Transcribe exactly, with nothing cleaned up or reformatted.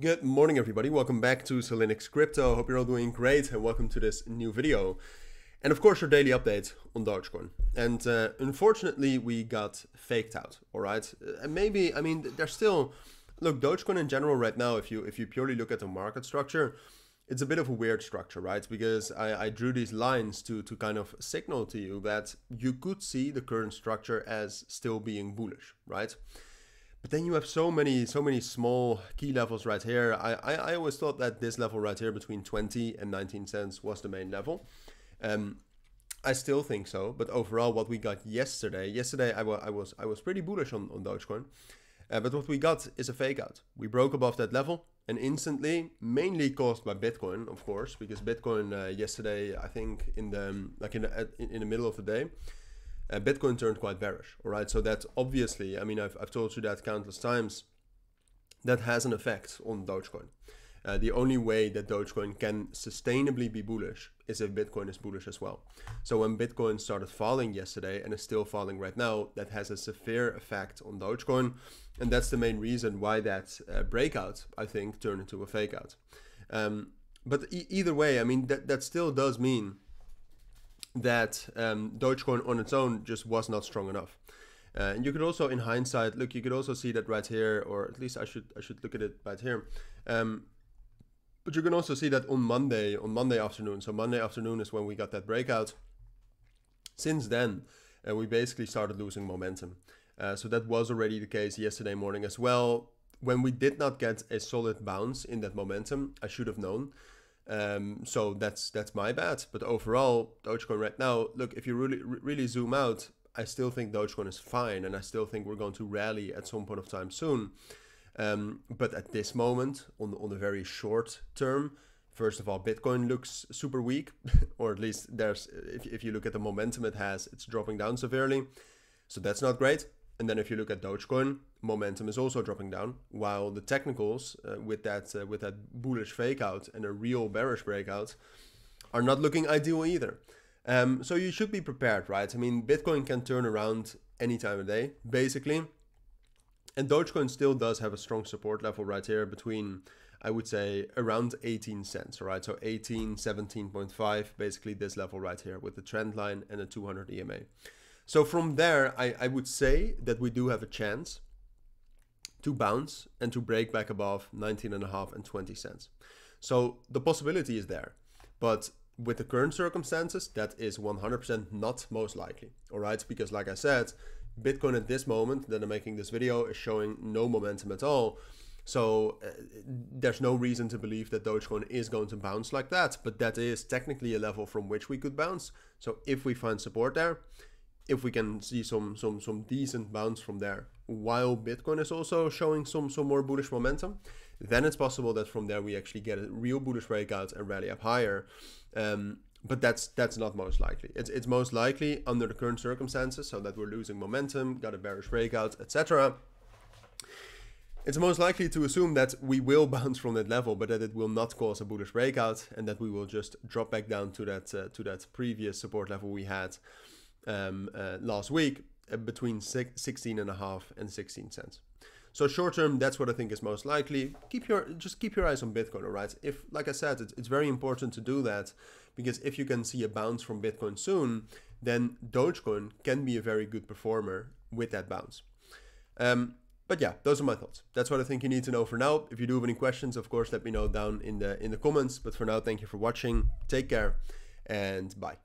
Good morning, everybody. Welcome back to Cilinix Crypto. Hope you're all doing great and welcome to this new video. And of course, your daily update on Dogecoin. And uh, unfortunately, we got faked out, all right? And maybe, I mean, there's still... Look, Dogecoin in general right now, if you if you purely look at the market structure, it's a bit of a weird structure, right? Because I, I drew these lines to, to kind of signal to you that you could see the current structure as still being bullish, right? But then you have so many, so many small key levels right here. I, I, I always thought that this level right here between twenty and nineteen cents was the main level. Um, I still think so. But overall, what we got yesterday, yesterday I, I was I was pretty bullish on, on Dogecoin. Uh, but what we got is a fake out. We broke above that level and instantly, mainly caused by Bitcoin, of course, because Bitcoin uh, yesterday, I think in the um, like in the, in the middle of the day. Uh, Bitcoin turned quite bearish, all right? So that obviously, I mean, I've, I've told you that countless times, that has an effect on Dogecoin. Uh, the only way that Dogecoin can sustainably be bullish is if Bitcoin is bullish as well. So when Bitcoin started falling yesterday and is still falling right now, that has a severe effect on Dogecoin. And that's the main reason why that uh, breakout, I think, turned into a fake out. Um, but e either way, I mean, that, that still does mean that um, Dogecoin on its own just was not strong enough. Uh, and you could also, in hindsight, look, you could also see that right here, or at least I should I should look at it right here. Um, but you can also see that on Monday, on Monday afternoon, so Monday afternoon is when we got that breakout. Since then, uh, we basically started losing momentum. Uh, so that was already the case yesterday morning as well. When we did not get a solid bounce in that momentum, I should have known. Um, so that's that's my bad. But overall, Dogecoin right now, look, if you really really zoom out, I still think Dogecoin is fine, and I still think we're going to rally at some point of time soon. Um, but at this moment, on on the very short term, first of all, Bitcoin looks super weak, or at least there's if if you look at the momentum it has, it's dropping down severely. So that's not great. And then if you look at Dogecoin, momentum is also dropping down, while the technicals uh, with that uh, with that bullish fake out and a real bearish breakout are not looking ideal either. Um, so you should be prepared, right? I mean, Bitcoin can turn around any time of day, basically. And Dogecoin still does have a strong support level right here between, I would say, around eighteen cents, right? So eighteen, seventeen point five, basically this level right here with the trend line and a two hundred E M A. So from there, I, I would say that we do have a chance to bounce and to break back above nineteen and a half and twenty cents. So the possibility is there, but with the current circumstances, that is one hundred percent not most likely. All right, because like I said, Bitcoin at this moment that I'm making this video is showing no momentum at all. So uh, there's no reason to believe that Dogecoin is going to bounce like that, but that is technically a level from which we could bounce. So if we find support there, if we can see some some some decent bounce from there, while Bitcoin is also showing some some more bullish momentum, then it's possible that from there we actually get a real bullish breakout and rally up higher. Um, but that's that's not most likely. It's it's most likely under the current circumstances, so that we're losing momentum, got a bearish breakout, et cetera. It's most likely to assume that we will bounce from that level, but that it will not cause a bullish breakout, and that we will just drop back down to that uh, to that previous support level we had um uh, last week uh, between six, sixteen and a half and sixteen cents. So short term, that's what I think is most likely. Keep your just keep your eyes on Bitcoin, all right? If, like I said, it's, it's very important to do that, because if you can see a bounce from Bitcoin soon, then Dogecoin can be a very good performer with that bounce. Um but yeah, those are my thoughts. That's what I think you need to know for now. If you do have any questions, of course, let me know down in the in the comments. But for now, thank you for watching, take care, and bye.